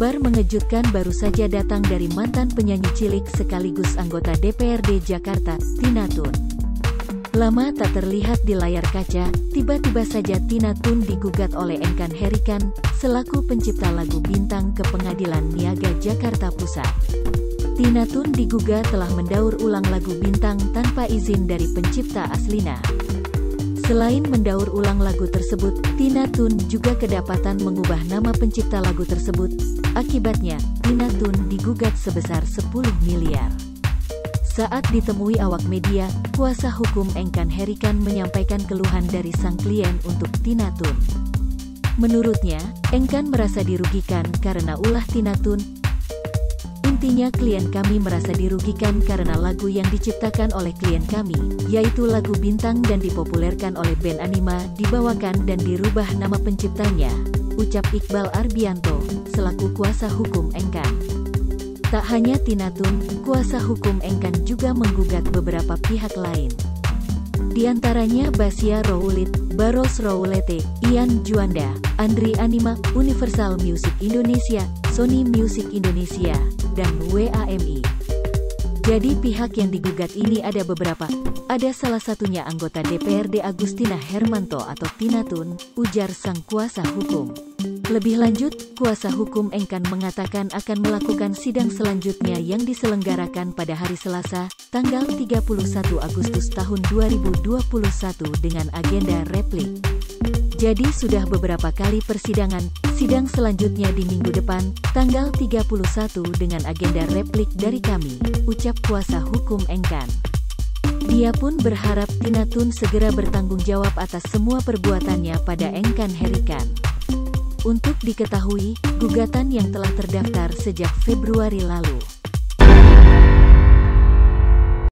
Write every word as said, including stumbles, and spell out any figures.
Kabar mengejutkan baru saja datang dari mantan penyanyi cilik sekaligus anggota D P R D Jakarta, Tina Toon. Lama tak terlihat di layar kaca, tiba-tiba saja Tina Toon digugat oleh Engkan Herikan, selaku pencipta lagu Bintang ke Pengadilan Niaga Jakarta Pusat. Tina Toon digugat telah mendaur ulang lagu Bintang tanpa izin dari pencipta aslinya. Selain mendaur ulang lagu tersebut, Tina Toon juga kedapatan mengubah nama pencipta lagu tersebut. Akibatnya, Tina Toon digugat sebesar sepuluh miliar. Saat ditemui awak media, kuasa hukum Engkan Herikan menyampaikan keluhan dari sang klien untuk Tina Toon. Menurutnya, Engkan merasa dirugikan karena ulah Tina Toon. Intinya klien kami merasa dirugikan karena lagu yang diciptakan oleh klien kami, yaitu lagu Bintang dan dipopulerkan oleh band Anima, dibawakan dan dirubah nama penciptanya, ucap Iqbal Arbianto, selaku kuasa hukum Engkan. Tak hanya Tina Toon, kuasa hukum Engkan juga menggugat beberapa pihak lain. Di antaranya Basia Roullet, Baros Roulette, Ian Juanda, Andri Anima, Universal Music Indonesia, Sony Music Indonesia, dan W A M I. Jadi pihak yang digugat ini ada beberapa. Ada salah satunya anggota D P R D Agustina Hermanto atau Tina Toon, ujar sang kuasa hukum. Lebih lanjut, kuasa hukum Engkan mengatakan akan melakukan sidang selanjutnya yang diselenggarakan pada hari Selasa, tanggal tiga puluh satu Agustus tahun dua ribu dua puluh satu dengan agenda replik. Jadi sudah beberapa kali persidangan, sidang selanjutnya di minggu depan, tanggal tiga puluh satu dengan agenda replik dari kami, ucap kuasa hukum Engkan. Dia pun berharap Tina Toon segera bertanggung jawab atas semua perbuatannya pada Engkan Herikan. Untuk diketahui, gugatan yang telah terdaftar sejak Februari lalu.